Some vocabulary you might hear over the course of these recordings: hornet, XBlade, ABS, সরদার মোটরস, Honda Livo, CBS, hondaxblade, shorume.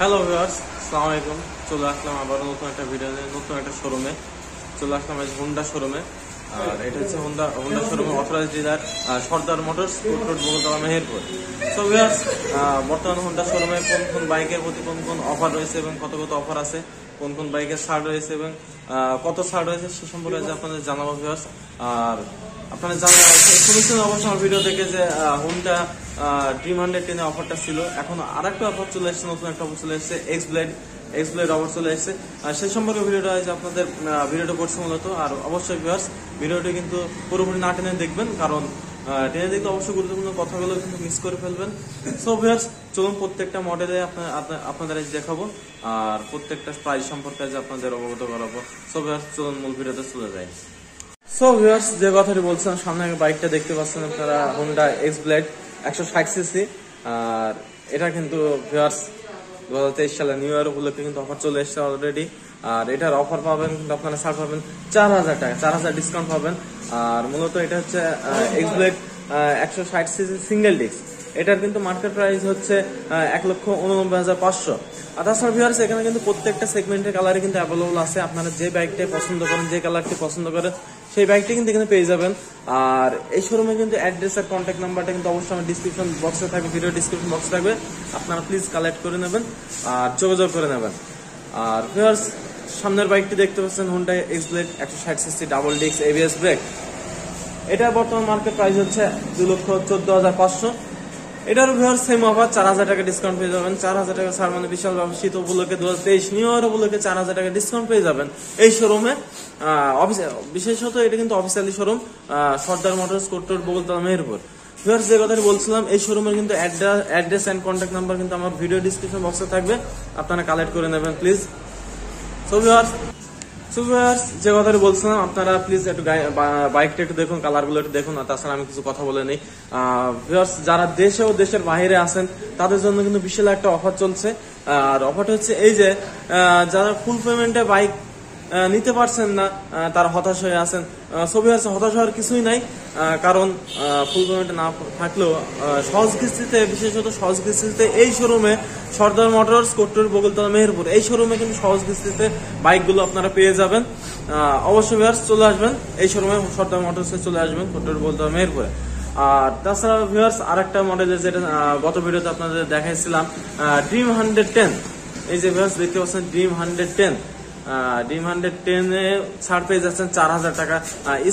Hello viewers আসসালামু আলাইকুম চলে আসলাম আবার নতুন একটা ভিডিও নিয়ে নতুন একটা শোরুমে চলে আসলাম আজ হোন্ডা শোরুমে আর এটা হচ্ছে হোন্ডা শোরুমে authorised dealer সরদার মোটরস কোটরোড Bogura Meherpur. So viewers বর্তমান হোন্ডা শোরুমে কোন বাইকের প্রতি কোন অফার রয়েছে এবং কত অফার আছে কোন বাইকের ছাড় রয়েছে এবং কত ছাড় রয়েছে সে সম্পর্কে আজ আপনাদের জানাবো ভিউয়ার্স। আর আপনারা জানেন শুনেছেন অবশ্য আমার ভিডিও থেকে যে হোন্ডা ডিমান্ডের অফারটা ছিল, এখন আর একটা অফার চলে এসেছে, নতুন একটা অফার চলে এসেছে এক্সব্লেড অফার চলে এসেছে। সেই সম্পর্কে ভিডিওটা আপনাদের ভিডিওটা করছে মূলত। আর অবশ্যই ভিউয়ার্স ভিডিওটা কিন্তু পুরোপুরি না টেনে দেখবেন, কারণ টেনে দেখতে অবশ্যই গুরুত্বপূর্ণ কথাগুলো কিন্তু মিস করে ফেলবেন। সো ভিউয়ার্স চলুন প্রত্যেকটা মডেলে আপনাদের দেখাবো আর প্রত্যেকটা প্রাইস সম্পর্কে আপনাদের অবগত করাবো। সো ভিউয়ার্স চলুন মূল ভিডিওতে চলে যাই। সো ভিউয়ার্স যে কথাটি বলছিলাম, সামনে বাইকটা দেখতে পাচ্ছেন আপনারা হোন্ডা XBlade 160cc, আর এটা কিন্তু ভিউয়ার্স 2023 সালে নিউ ইয়ার উপলক্ষে কিন্তু অফার চলে এসেছে অলরেডি। আর এটার অফার পাবেন কিন্তু আপনারা ছাড় পাবেন 4000 টাকা, 4000 ডিসকাউন্ট পাবেন। আর মূলত এটা হচ্ছে XBlade 160cc সিঙ্গেল ডিস্ক, এটার কিন্তু মার্কেট প্রাইস হচ্ছে 1,89,500। আর তাছাড়া ভিউয়ার্স এখানে কিন্তু প্রত্যেকটা সেগমেন্টের কালারই কিন্তু অ্যাভেলেবল আছে, আপনারা যে বাইকটাই পছন্দ করেন যে কালারটি পছন্দ করেন সেই বাইকটি কিন্তু এখানে পেয়ে যাবেন। আর এই শোরুমে কিন্তু অ্যাড্রেস আর কন্ট্যাক্ট নাম্বারটা কিন্তু অবশ্যই আমার ডিসক্রিপশন বক্সে থাকবে, ভিডিও ডিসক্রিপশন বক্সে থাকবে, আপনারা প্লিজ কালেক্ট করে নেবেন আর যোগাযোগ করে নেবেন। আর ভিউয়ার্স সামনের বাইকটি দেখতে পাচ্ছেন Honda XBlade 160cc double disc ABS brake, এটার বর্তমান মার্কেট প্রাইস হচ্ছে 2,14,500। এটার ভিউয়ার্স সেম অফার 4000 টাকা ডিসকাউন্ট পেয়ে যাবেন, 4000 টাকা ছাড়, মানে বিশাল ব্যবসা, শীত উপলক্ষে 2023 নিউ ইয়ার উপলক্ষে 4000 টাকা ডিসকাউন্ট পেয়ে যাবেন এই শোরুমে। বিশেষত এটা কিন্তু officially showroom সরদার মোটরস কোটরোড Bogura Meherpur. Viewers যে কথাটি বলছিলাম এই শোরুমের কিন্তু অ্যাড্রেস এন্ড কন্ট্যাক্ট নাম্বার কিন্তু আমার ভিডিও ডিসক্রিপশন বক্সে থাকবে, আপনারা কালেক্ট করে নেবেন প্লিজ। সো ভিউয়ার্স যে কথাটি বলছিলাম আপনারা প্লিজ একটু বাইকটা একটু দেখুন, কালারগুলো একটু দেখুন। আর তাছাড়া আমি কিছু কথা বলে নেই ভিউয়ার্স, যারা দেশে ও দেশের বাইরে আছেন তাদের জন্য কিন্তু বিশাল একটা অফার চলছে। আর অফারটা হচ্ছে এই যে যারা ফুল পেমেন্টে বাইক নিতে পারছেন না তারা হতাশ হয়ে আছেন। সো ভিউয়ার্স হতাশ হওয়ার কিছুই নাই, কারণ ফুল পেমেন্টে না থাকলেও সহজ কিস্তিতে, বিশেষত সহজ কিস্তিতে এই শোরুমে সরদার মোটরস কোটরোড বগুড়া মেহেরপুর এই শোরুমে কিন্তু সহজ কিস্তিতে বাইকগুলো আপনারা পেয়ে যাবেন। অবশ্যই ভিউয়ার্স চলে আসবেন এই শোরুমে, সরদার মোটরসে চলে আসবেন কোটরোড বগুড়া মেহেরপুরে। আর তাছাড়া ভিউয়ার্স আরেকটা মডেলের যেটা গত ভিডিওতে আপনাদের দেখাইছিলাম ড্রিম 110, এই যে ভিউয়ার্স দেখতে পাচ্ছেন ড্রিম 110 এ ছাড় পেয়ে যাচ্ছেন 4000 টাকা।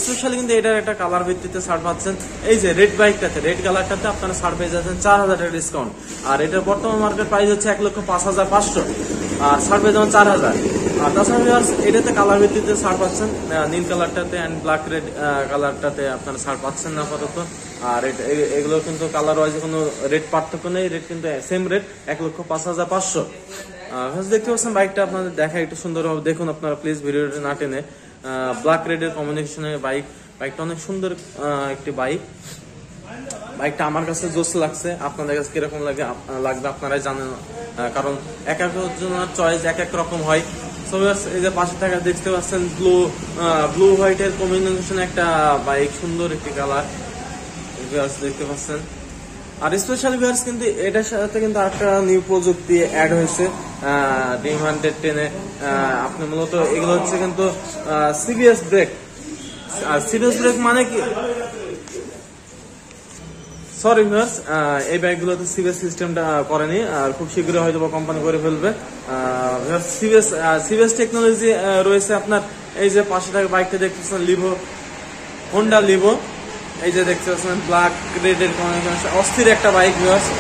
স্পেশালি কিন্তু এটার একটা কালার ভিত্তিতে ছাড় পাচ্ছেন, এই যে রেড বাইকটাতে রেড কালারটাতে আপনারা ছাড় পেয়ে যাচ্ছেন 4000 টাকা ডিসকাউন্ট। আর এটার বর্তমান মার্কেট প্রাইস হচ্ছে 1,05,500 আর ছাড় পেয়ে যাবেন 4000। আর তাছাড়া এটাতে কালার ভিত্তিতে ছাড় পাচ্ছেন, নীল কালারটাতে অ্যান্ড ব্ল্যাক রেড কালারটাতে আপনারা ছাড় পাচ্ছেন না আপাতত। আর এগুলো কিন্তু কালার ওয়াইজ কোনো রেট পার্থক্য নেই, রেট কিন্তু সেম রেট 1,05,500। দেখতে পাচ্ছেন বাইকটা আপনাদের দেখা একটু সুন্দরভাবে দেখুন আপনারা প্লিজ, ভিডিওটা না টেনে। ব্ল্যাক রেডের কম্বিনেশনের বাইকটা অনেক সুন্দর একটি বাইকটা আমার কাছে জোস লাগছে, আপনাদের কাছে কিরকম লাগবে আপনারাই জানেন, কারণ এক একজনের চয়েস এক এক রকম হয়। সো এই যে পাশে থাকা দেখতে পাচ্ছেন ব্লু হোয়াইটের কম্বিনেশন একটা বাইক, সুন্দর একটি কালার দেখতে পাচ্ছেন। আর স্পেশাল ভিউয়ার্স কিন্তু এটার সাথে কিন্তু একটা নিউ প্রযুক্তি অ্যাড হয়েছে ড্রিম 110 এ। আপনি মূলত এগুলো হচ্ছে কিন্তু CBS ব্রেক, আর CBS ব্রেক মানে কি, সরি ভিউয়ার্স এই বাইকগুলোতে CBS সিস্টেমটা করেনি, আর খুব শীঘ্রই হয়তো কোম্পানি করে ফেলবে। CBS টেকনোলজি রয়েছে আপনার। এই যে পাশে থাকা বাইকটা দেখতেছেন Honda Livo, এই যে দেখতে পাচ্ছেন ব্ল্যাক রেডের অস্থির একটা বাইক,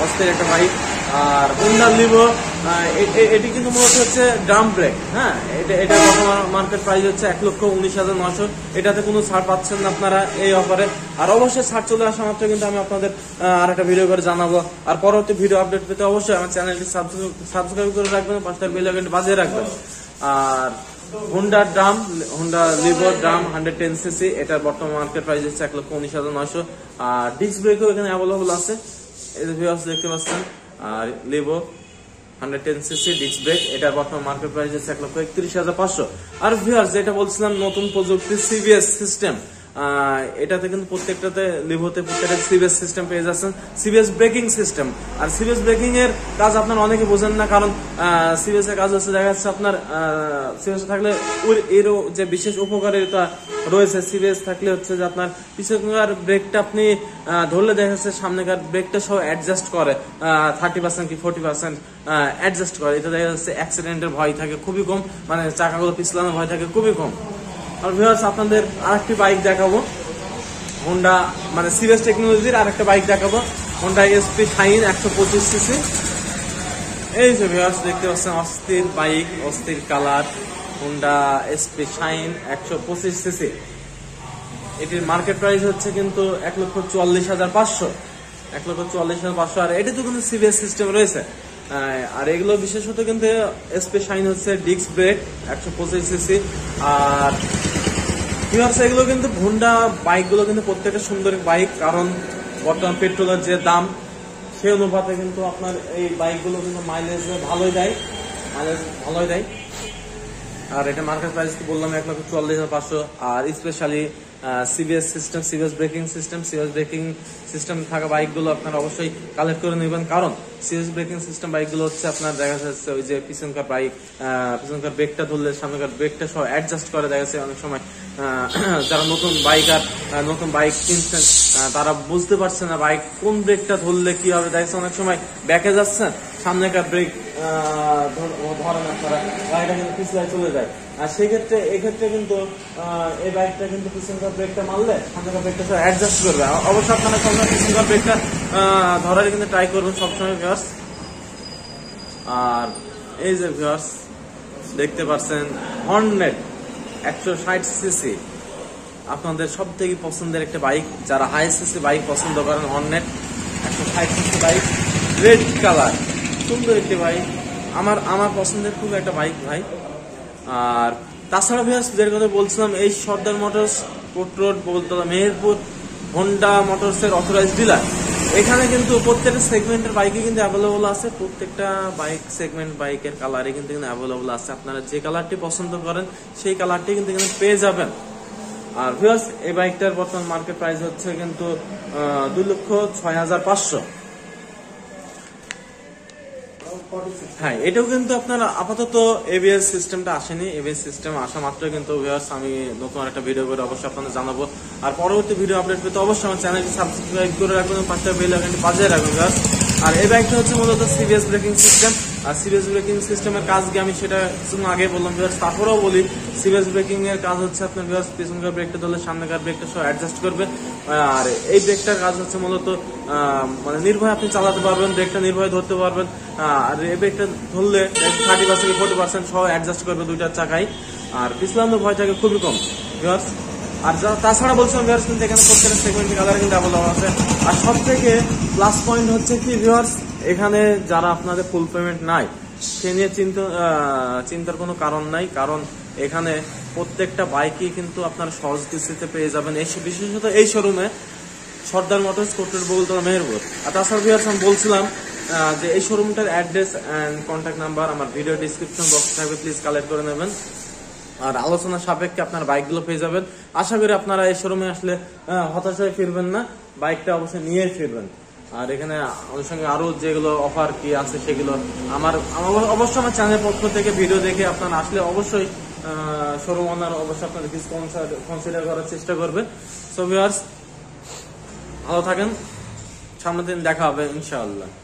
অস্থির একটা বাইক। আর Honda Livo এটি কিন্তু মূলত হচ্ছে ড্রাম ব্রেক, হ্যাঁ এটা মার্কেট প্রাইস হচ্ছে 1,19,900, এটাতে কোনো ছাড় পাচ্ছেন না আপনারা এই অফারে। আর অবশ্যই ছাড় চলে আসা মাত্র কিন্তু আমি আপনাদের আর একটা ভিডিও করে জানাবো। আর পরবর্তী ভিডিও আপডেট পেতে অবশ্যই আমার চ্যানেলটি সাবস্ক্রাইব করে রাখবেন, পাশে বেল আইকনটি বাজিয়ে রাখবেন। আর Honda Livo ড্রাম 110cc এটার বর্তমান মার্কেট প্রাইস হচ্ছে 1,19,900। আর ডিস্ক ব্রেকও এখানে অ্যাভেলেবল আছে, এটা ভিউয়ার্স দেখতে পাচ্ছেন। আর Livo 110cc ডিস্ক ব্রেক এটার বর্তমান মার্কেট প্রাইস হচ্ছে 1,31,500। আর ভিউয়ার্স যেটা বলছিলাম নতুন প্রযুক্তি CBS সিস্টেম, এটাতে কিন্তু প্রত্যেকটাতে লিভোতে প্রত্যেকটা সিবিএস সিস্টেম পেয়ে যাচ্ছেন, সিবিএস ব্রেকিং সিস্টেম। আর সিবিএস ব্রেকিং এর কাজ আপনারা অনেকে বোঝেন না, কারণ সিবিএস এর কাজ হচ্ছে দেখা যাচ্ছে আপনার সিবিএস থাকলে ওর এরও যে বিশেষ উপকারিতা রয়েছে, সিবিএস থাকলে হচ্ছে যে আপনার পিছনকার ব্রেকটা আপনি ধরলে দেখা যাচ্ছে সামনেকার ব্রেকটা সহ অ্যাডজাস্ট করে 30% কি 40% অ্যাডজাস্ট করে। এটা দেখা যাচ্ছে অ্যাক্সিডেন্টের ভয় থাকে খুবই কম, মানে চাকাগুলো পিছলানোর ভয় থাকে খুবই কম। আর ভিউয়ার্স আপনাদের আরেকটি বাইক দেখাবো, হোন্ডা মানে সিবিএস টেকনোলজির আরেকটা বাইক দেখাবো, হোন্ডা এসপি শাইন 125 সিসি। এই যে ভিউয়ার্স দেখতে পাচ্ছেন অস্থির বাইক, অস্থির colour, Honda SP Shine 125 CC. এটির মার্কেট প্রাইস হচ্ছে কিন্তু 1,44,500, 1,44,500। আর এটি তো কিন্তু সিবিএস সিস্টেম রয়েছে। আর এগুলো বিশেষত কিন্তু এসপি শাইন হচ্ছে ডিস্ক ব্রেক 125 সিসি। আর এগুলো কিন্তু হোন্ডা বাইকগুলো কিন্তু প্রত্যেকটা সুন্দর বাইক, কারণ বর্তমান পেট্রোলের যে দাম সেই অনুপাতে কিন্তু আপনার এই বাইকগুলো কিন্তু মাইলেজ ভালোই দেয়, মাইলেজ ভালোই দেয়। আর এটা মার্কেট প্রাইস তো বললাম 1,44,500। আর specially CBS system, CBS braking system, CBS braking system থাকা বাইকগুলো আপনারা অবশ্যই কালেক্ট করে নেবেন, কারণ সিবিএস ব্রেকিং সিস্টেম বাইকগুলো হচ্ছে আপনার দেখা যাচ্ছে ওই যে পিছনকার বাইক পিছনকার ব্রেকটা ধরলে সামনেকার ব্রেকটা সব অ্যাডজাস্ট করে। দেখা যাচ্ছে অনেক সময় যারা নতুন বাইক আর নতুন বাইক কিনছেন তারা বুঝতে পারছে না বাইক কোন ব্রেকটা ধরলে কি হবে। দেখা যাচ্ছে অনেক সময় ব্যাকে যাচ্ছেন, সামনেকার ব্রেক ধরেন আপনারা, গাড়িটা কিন্তু পিছলায় চলে যায়। আর সেক্ষেত্রে এক্ষেত্রে কিন্তু এই বাইকটা কিন্তু পিছনকার ব্রেকটা মারলে সামনেকার ব্রেকটা সব অ্যাডজাস্ট করবে। অবশ্য আপনারা সবসময় পিছনকার ব্রেকটা ধরার কিন্তু ট্রাই করবেন সবসময় ভিউয়ার্স। আর এই যে ভিউয়ার্স দেখতে পাচ্ছেন হর্নেট 160 সিসি, আপনাদের সব থেকে পছন্দের একটা বাইক। যারা হাই সিসি বাইক পছন্দ করেন, Hornet 160 CC bike, red colour, সুন্দর একটি বাইক, আমার পছন্দের খুব একটা বাইক ভাই। আর তাছাড়া ভিউয়ার্স যেটা কথা বলছিলাম, এই Sardar motors, court road, বলতলা, Meherpur, Honda মোটরসের অথরাইজড ডিলার। এখানে কিন্তু প্রত্যেকটা সেগমেন্টের বাইকে কিন্তু অ্যাভেলেবল আছে, প্রত্যেকটা বাইক সেগমেন্ট বাইকের কালারে কিন্তু অ্যাভেলেবল আছে। আপনারা যে কালারটি পছন্দ করেন সেই কালারটি কিন্তু এখানে পেয়ে যাবেন। আর ভিউয়ার্স এই বাইকটার বর্তমান মার্কেট প্রাইস হচ্ছে কিন্তু 2,06,500। হ্যাঁ, এটাও কিন্তু আপনার আপাতত এবিএস সিস্টেমটা আসেনি, এবিএস সিস্টেম আসা মাত্র কিন্তু ভিউয়ার্স আমি নতুন একটা ভিডিও করে অবশ্যই আপনাদের জানাবো। আর পরবর্তী ভিডিও আপডেট পেতে অবশ্যই আমার চ্যানেলটি সাবস্ক্রাইব করে রাখবেন, পাশে বেল আইকনটি বাজিয়ে রাখবেন ভিউয়ার্স। আর এই বাইকটা হচ্ছে মূলত সিবিএস ব্রেকিং সিস্টেম। আর সিবিএস ব্রেকিং সিস্টেমের কাজ কি আমি সেটা কিছুক্ষণ আগে বললাম ভিউয়ার্স, তারপরেও বলি। সিবিএস ব্রেকিং এর কাজ হচ্ছে আপনার ভিউয়ার্স পিছনকার ব্রেকটা ধরলে সামনেকার ব্রেকটা সব অ্যাডজাস্ট করবে। আর এই ব্রেকটার কাজ হচ্ছে মূলত মানে নির্ভয়ে আপনি চালাতে পারবেন, ব্রেকটা নির্ভয়ে ধরতে পারবেন। আর এই ব্রেকটা ধরলে 30% 40% সহ অ্যাডজাস্ট করবে দুইটার চাকাই। আর পিছলানোর ভয় থাকে খুবই কম ভিউয়ার্স। আর তাছাড়া বলছিলাম ভিউয়ার্স কিন্তু এখানে প্রত্যেকটা সেগমেন্টের কালার কিন্তু অ্যাভেলেবল আছে। আর সব থেকে প্লাস পয়েন্ট হচ্ছে কি ভিউয়ার্স, এখানে যারা আপনাদের ফুল পেমেন্ট নাই সে নিয়ে চিন্তার কোনো কারণ নাই, কারণ এখানে প্রত্যেকটা বাইকই কিন্তু আপনারা সহজ কিস্তিতে পেয়ে যাবেন, এই বিশেষত এই শোরুমে Sardar motors, court Road, Bogura, Meherpur. আর তাছাড়া ভিউয়ার্স আমি বলছিলাম যে এই শোরুমটার অ্যাড্রেস অ্যান্ড কন্ট্যাক্ট নাম্বার আমার ভিডিও ডিসক্রিপশন বক্সে থাকবে, প্লিজ কালেক্ট করে নেবেন। আর আলোচনা সাপেক্ষে আপনার বাইকগুলো পেয়ে যাবেন। আশা করি আপনারা এই শোরুমে আসলে হতাশ হয়ে ফিরবেন না, বাইকটা অবশ্যই নিয়ে ফিরবেন। আর এখানে আমার সঙ্গে আরো যেগুলো অফার কি আছে সেগুলো আমার চ্যানেল পক্ষ থেকে ভিডিও দেখে আপনারা আসলে অবশ্যই শোরুম ওনার অবশ্যই আপনাদের কিছু কনসিডার করার চেষ্টা করবে। সো ভিউয়ার্স ভালো থাকেন, সামনের দিন দেখা হবে ইনশাআল্লাহ।